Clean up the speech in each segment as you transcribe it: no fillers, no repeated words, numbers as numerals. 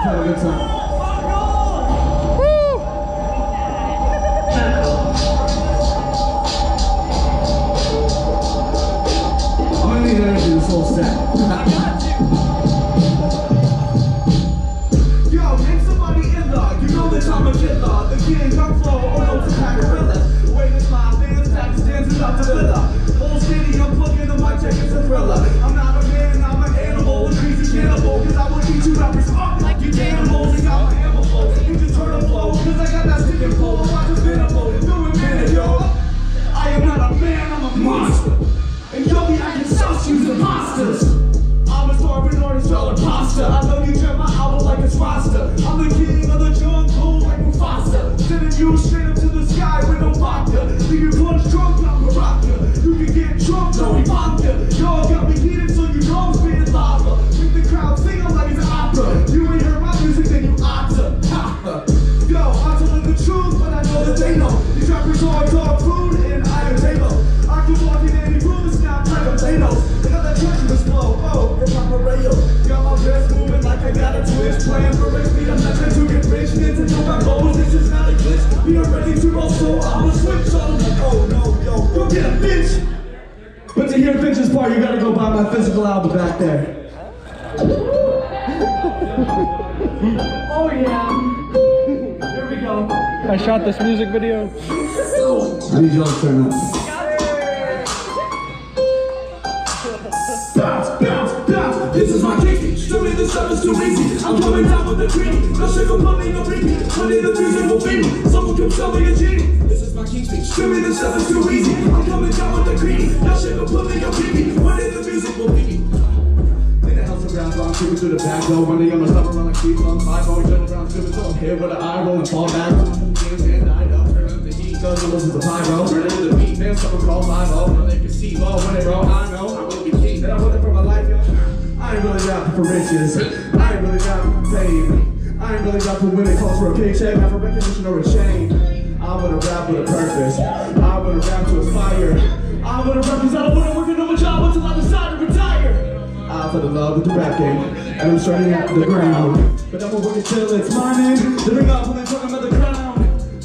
Let's have a good time. I'm going to need energy this whole set. Yo, ain't somebody in law. You know that I'm a kid law. The king don't flow, oh no, it's a pack of villas. Wait, it's my fans, pack of stanzas out the villa. Whole city, I'm plugging the mic, check, it's a thriller. I'm not a man, I'm an animal, a crazy cannibal. Cause I will eat you rappers up like you animals. You got my ammo flow, you just turn a flow. Cause I got that stick and flow, I'm like a minimal. You do it, man, yo. I am not a man, I'm a monster. And yo, I can sauce you to monsters. I'm a starving artist, y'all imposter. I love you, Jim, my album like it's roster. I'm the king of the jungle like Mufasa. Sending you straight up to the sky with no vodka. Leave your punch drunk, I'm a rocker. You can get drunk, no vodka. Y'all got me heated so you know I'm spitting lava. Make the crowd sing I'm like it's an opera. You ain't heard my music, then you otter. Ha! Yo, I tell them the truth, but I know that they know. These rappers are dog food and I am table. I can walk in any room and snap like a Thanos. They got that treacherous flow, oh, it's my pareo. Got my wrist moving like I got a twist. Playing for rich beat, I'm not trying to get rich. Need to know my goals, this is not a glitch. We are ready to roll, so I will switch on them. Oh no, yo, go get a bitch! But to hear Finch's part, you gotta go buy my physical album back there. Oh yeah. Here we go. I shot this music video. I need y'all to turn up. Bounce, bounce, bounce. This is my kick. Show me the stuff is too easy. I'm coming down with the dream. No sugar, pumping, no repeat. Honey, the music will be me. Someone can tell me a genie. This is my king speech. Show me the stuff is too easy. I'm coming down with the cream. No sugar, pumping, no repeat. Honey, the music will be me. Around, I'm shooting through the back door. One day I'm gonna stop around like sheep on five. Always turn around, skipping till I'm hit with an eye roll and fall back. And I know, turn up the heat, cause it wasn't the pyro. Turn into the beat, then someone call 5-0. Now they can see ball when they roll. I know, I'm gonna be king. That I'm looking for my life, yo. I ain't really rapping for riches. I ain't really rapping for fame. I ain't really rapping when it calls for a paycheck, not for recognition or a shame. I'm gonna rap with a purpose. I'm gonna rap to inspire. I'm gonna rap cause I don't wanna work another job until I decide to retire. I fell in love with the rap game, and I'm starting out the ground. But I'm gonna work it till it's mine, then I got when I'm talking about the crown.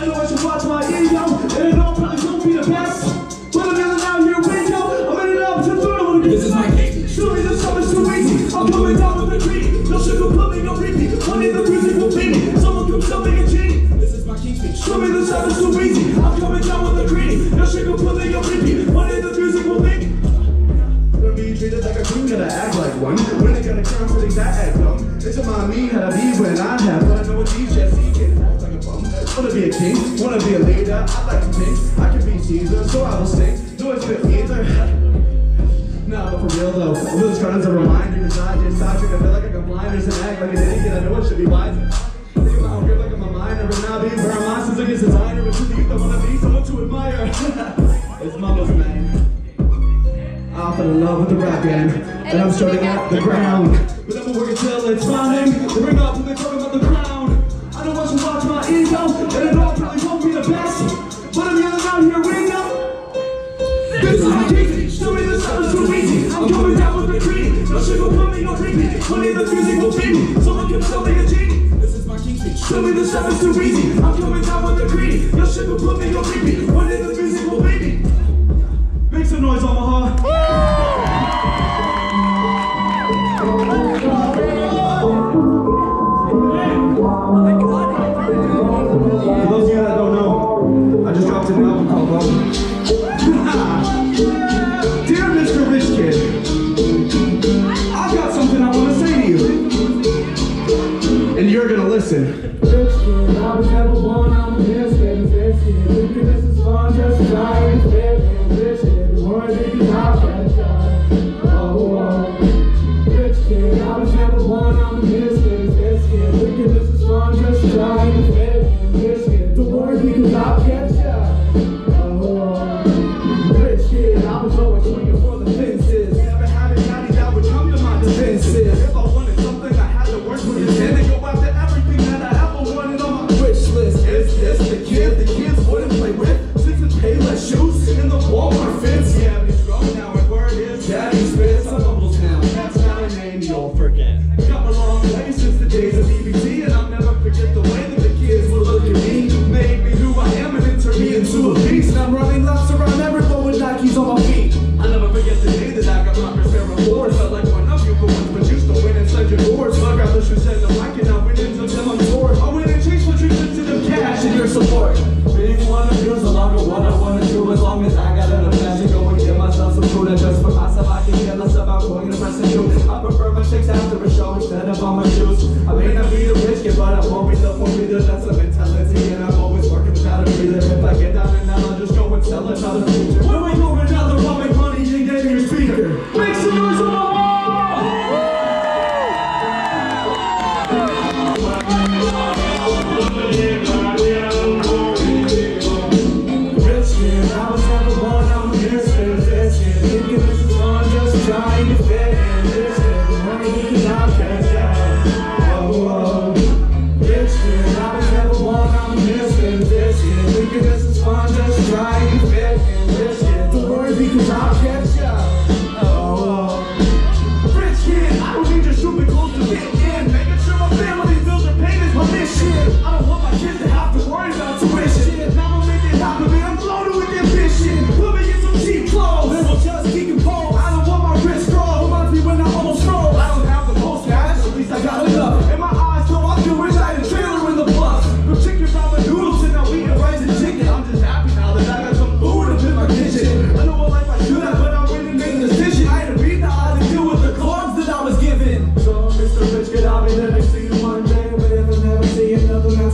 I know I should watch my ego, and it all probably won't be the best. But I'm in out your window, I'm in it up to the third. This is my game, show me the stuff is too easy. I'm coming down with the dream, no sugar, put me, no repeat. Honey, the music will be me, someone comes up and a genie. This is my king speech, show me the stuff is too easy. I'm coming down with the dream, no sugar, put me, no repeat. Honey, the music will be me. Treated like a queen, gotta act like one. When they gotta crown for things I act dumb. It's a mind me how to be when I have. But I know what these jets see, can't act like a bum. Wanna be a king, wanna be a leader. I like to think, I can be Caesar. So I will sing, do it fit either. Nah, but for real though, I'm just trying to remind you. Cause I just stop drinking, I feel like I can blind. There's an act like an idiot, I know I should be wise. Think about grip like I'm a minor. And I'll be where I'm lost, like it's a designer. But you think I wanna be someone to admire. It's mama's name. I fell in love with the rap game, and I'm starting out the ground. But I'm gonna work until it's mine. They bring up when they're talking about the crown. I don't want you to watch my ego, and it all probably won't be the best. But I'm yelling out here, we know. This is my king, show me the stuff is too easy. I'm coming down with the cream. No sugar, put me, no creepy. Honey, the music will be me. Someone can tell me a genie. This is my king, show me the stuff is too easy. I'm coming down with the cream. No sugar, put me, no creepy. Honey, the music will be me. Make some noise, Omaha. For those of you that don't know, I just dropped an album called Love. Dear Mr. Rich Kid, I've got something I want to say to you. And you're going to listen. Rich kid, I was never born, I'm a biscuit. This is fun, just as I am rich kid, the words that you have got shot. Oh, rich kid, I was never born, I'm a biscuit. This is fun, just as I am rich kid. Because I'll catch ya. Oh, rich kid, I was always swinging for the fences. Never had a daddy that would come to my defenses. If I wanted something, I had to work with it. And they go after everything that I ever wanted on my wish list. I may not be the rich kid, but I won't be the formula. That's the mentality, and I'm always working without a breather. If I get down and out, I'll just go and sell another feature. When we move another, I'll make money, you get your speaker. Make some noise on the wall! Rich kid, I was never one, I'm missing this kid. Thinking this is fun, just trying to fit in this kid. Money, I can't tell. Oh, oh. Rich kid, I was never one, I'm missing this kid. Thinking this is fun, just trying to fit in this kid. Don't worry, because I can't tell. Oh, oh. Rich kid, I don't need your stupid clothes to fit in. Making sure my family feels the pain is my mission. I don't want my kids to have to worry about tuition. Now I'm making it happen, man. I'm loaded with ambition. Put me in some cheap clothes, then we'll just decompose. I don't want my wrist scroll, reminds me when I almost roll. I don't have the most cash, at least I got enough. In my eyes, though, I feel rich, I had a trailer in the bus. From chicken ramen noodles, and now eating rice and chicken. I'm just happy now that I got some food up in my kitchen. I know what life I should have, but I really made a decision. I had to beat the odds and deal with the clubs that I was given. So, Mr. Rich, could I be the next to you?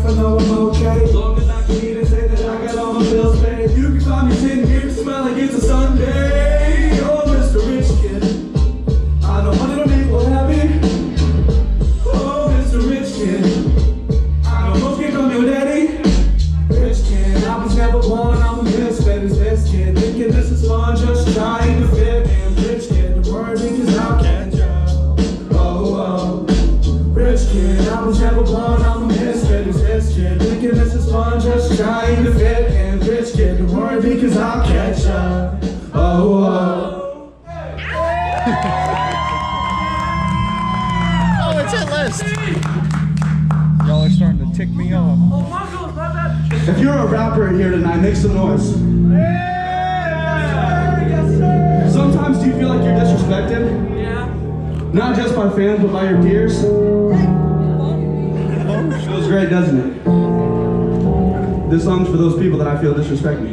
I know I'm okay, as long as I can eat and say that I got all my bills paid. You can find me sitting here smiling, it's a Sunday. Oh, Mr. Rich Kid, I know money don't make people happy. Oh, Mr. Rich Kid, I know most kids on your daddy. Rich Kid, I was never one, I'm a misfit, it's this kid. Thinking this is fun, just trying to fit in. Rich Kid, the word because I can't drive. Oh, oh. Rich Kid, I was never one, I'm a misfit, it's thinking this is fun, just trying to fit in. Rich kid, don't worry because I'll catch up. Oh, oh. Oh, it's at list. Y'all are starting to tick me off. If you're a rapper here tonight, make some noise. Sometimes do you feel like you're disrespected? Yeah. Not just by fans, but by your peers. Feels great, doesn't it? This song's for those people that I feel disrespect me.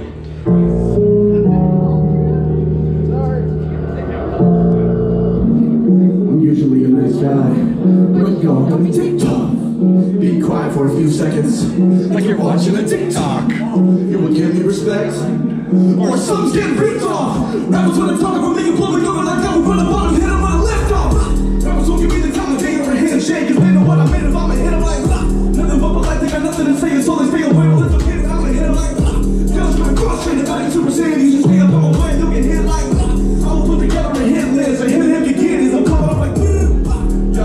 I'm usually a nice guy, but y'all got me ticked off. Be quiet for a few seconds, like you're watching a TikTok. You would give me respect, or some's getting ripped off. Rappers wanna talk about me, blowing over like that. We run the bottom, hit on my left off. Rappers won't give me the time of day or a handshake, 'cause they know what I made if I'm a hit 'em like that. Nothing but polite, they got nothing to say, it's all they stay away. Well, it's okay, I'm gonna hit 'em like that. Feels my cross train, about it 2%. You just stay up on my way, they'll get hit like that. I will put together a hit list, and hit him again as I'm coming up like that. Y'all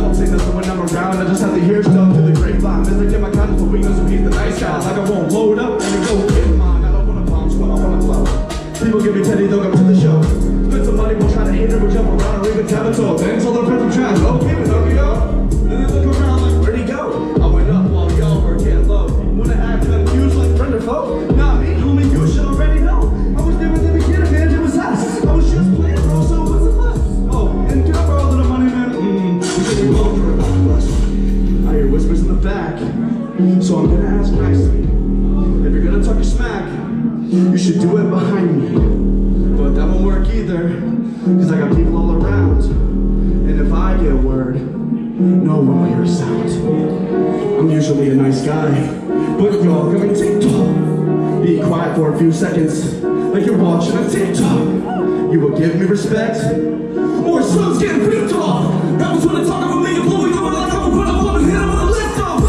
don't say nothing when I'm around, I just have to hear stuff through the grapevine. Then I get my kindness for weakness and he's the nice guy. Like I won't load up and go get mine. I don't wanna bomb squad, I wanna blow. People give me Teddy, they'll come to the show. Spend some money, we'll try to hit it, we'll jump around or even tap it all. Then all the friends will try, okay, but don't you all? And then look around like, where'd he go? I went up while y'all were getting low. Wanna act confused like friend or foe? Nah, me, homie, you should already know. I was there at the beginning, man, it was us. I was just playing, bro, so what's the fuss? Oh, and can I borrow a little money, man? We both were about to rush. I hear whispers in the back, so I'm gonna ask nicely. If you're gonna talk your smack, you should do it behind me. But that won't work either, cause I got people all around. And if I get word, no one will hear a sound. I'm usually a nice guy, but y'all got me ticked off. Be quiet for a few seconds, like you're watching a TikTok. You will give me respect, or some's getting ripped off. Rappers wanna talk about me, and blowing over like I'm a run up on and hit 'em with a lift off.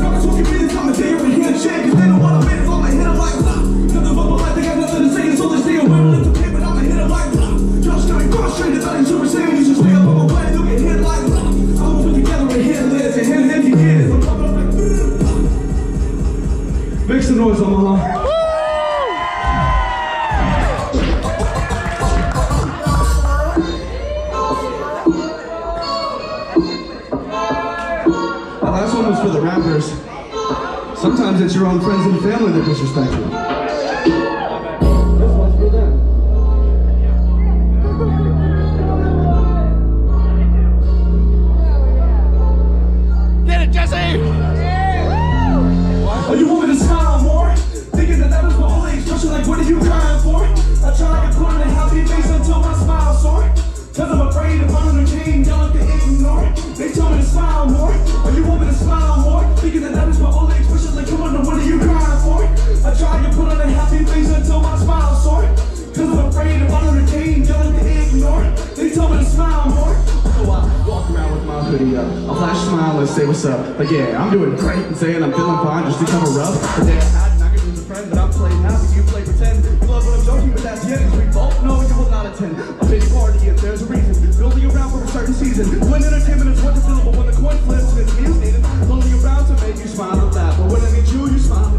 Rappers won't give me the time of day or a handshake, 'cause they know what I made if I'ma hit 'em like that. Nothing but polite, they got nothing to say, it's all they stay away. Well, it's okay, but I'ma hit 'em like that. Y'all just gotta cross train, about it 2%. You should stay up on my way, they'll get hit like that. Make some noise, Omaha. Our last one was for the rappers. Sometimes it's your own friends and family that disrespect you. Like, what are you crying for? I try to put on a happy face until my smile sore. I'm afraid to follow the chain, y'all like to ignore it. They tell me to smile more. Are you hoping to smile more? Thinking that that is my only expression, like come on, no wonder you crying for it. I try to put on a happy face until my smile sore. Cause I'm afraid to follow the chain, y'all like to ignore it. They tell me to smile more. So I walk around with my hoodie up, I'll flash smile and say what's up. Like yeah, I'm doing great and saying I'm feeling fine just to cover up. But then I'm not gonna lose a friend, but I'm playing happy, you play pretend. You love what I'm joking, but that's the end, we both know you will not attend a big party if there's a reason. Building around for a certain season, when entertainment is what to fill, but when the coin flips and it's mutated, building around to make you smile and laugh. But when I need you, you smile.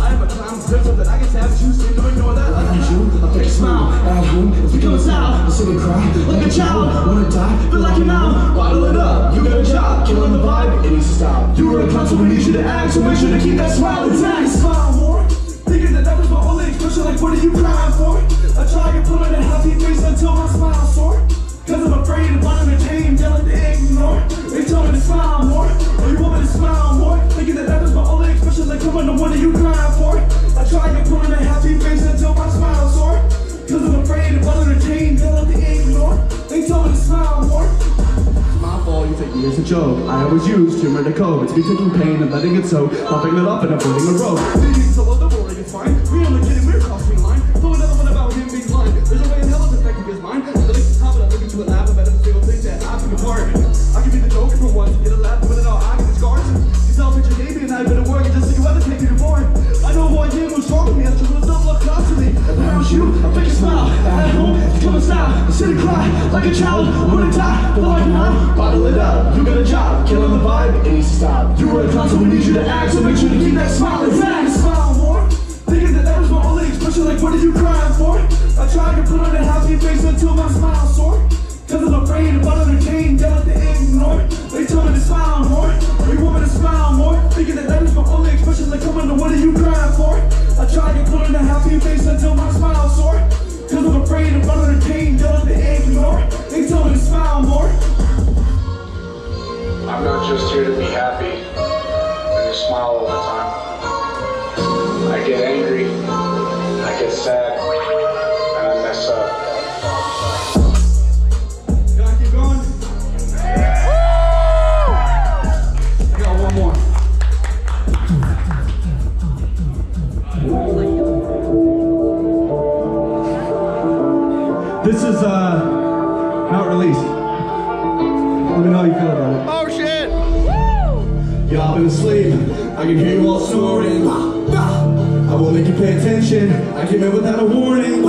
I am a clown, there's something I can tap you, so don't ignore that. I need you, a fake smile. I have room, it's become a sound. I sit and cry like a child. Wanna die, feel like you're out. Bottle it up, you got a job, killing the vibe, it needs to stop. You were a clown, so we need you to act, so make sure to keep that smile intact. Smile more, thinking that that was my only expression, like what are you crying for? I try to put on a happy face until my smile sore. Cause I'm afraid to bottom the chain, yelling to ignore. They tell me to smile more, or you want me to smile more. Thinking that that is my only expression, like come on, no wonder you crying for it. I try to put on a happy face until my smile sore. Cause I'm afraid to bottom the chain, yelling to ignore. They tell me to smile more. It's my fault, you take me as a joke. I always used humor to cope. It's me taking pain and letting it soak, popping it up and avoiding the rope. These are all the worry, it's fine. We only kidding, we're crossing line. Throw another one about him being blind. There's a way in hell it's affecting his mind. To a lab about every single thing that I took apart. I can be the joker for once, get a laugh, but it all I can discard. You saw picture Davey and I have been at work, and just so you ever take me to war. I know who I am, who's wrong with me, I just want to double up constantly. If I was you, I'd make a smile. At home, come and stop, sit and cry like a child. I'm gonna die, but like mine, bottle it up. You got a job, killing the vibe, it needs to stop. You were a clown, so we need you to act, so make sure to keep that smile intact. Smile more, thinking that that was my only expression, like what are you crying for? I tried to put on a happy face until my smile sore. Cause I'm afraid to bottom the chain, yell at the ignore. They tell me to smile more, or you want me to smile more. Thinking that that is my only expression, like come on, what are you crying for? I try to put on a happy face until my smile sore. Cause I'm afraid to bottom the chain, yell at the ignore. They tell me to smile more. I'm not just here to be happy and to smile all the time. I get angry, I get sad, and I mess up. This is not released. Let me know how you feel about it. Oh shit! Woo! Y'all been asleep. I can hear you all snoring. I won't make you pay attention. I came in without a warning.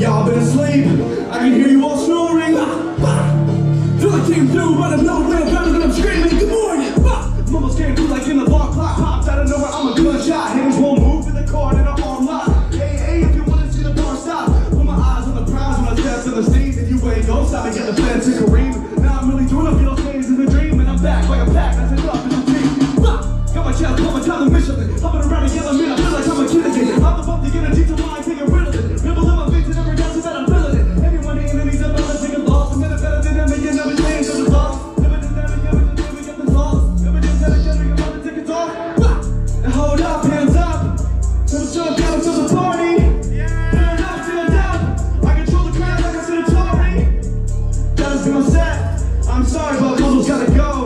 Y'all been asleep. I can hear you all snoring. Till I came through out of nowhere, louder than I'm screaming. Good morning. Mama's came through like in the bar clock. Popped out of nowhere. I'm a gunshot. Hands won't move in the car and I'm arm locked. Hey, if you wanna see the bar stop. Don't stop and get the fans to Kareem. Now I'm really doing a few things in the dream. And I'm back like a pack, that's enough in the team. Got my chest, got my time to Michelin. Hopping around and yelling, man, I feel like I'm a kid again. Hop the bump to get a deep to mind, take a riddle it. Ribble in my face and every dance is that I'm feeling it. Anyone the enemies are better, take a loss. I'm better than them, and never change, I'm the loss. Never did that again, but today we got the loss. Never did that again, we got to take it off. And hold up, hands up. Never shut down till the party. I'm sorry, but Puzzle's gotta go.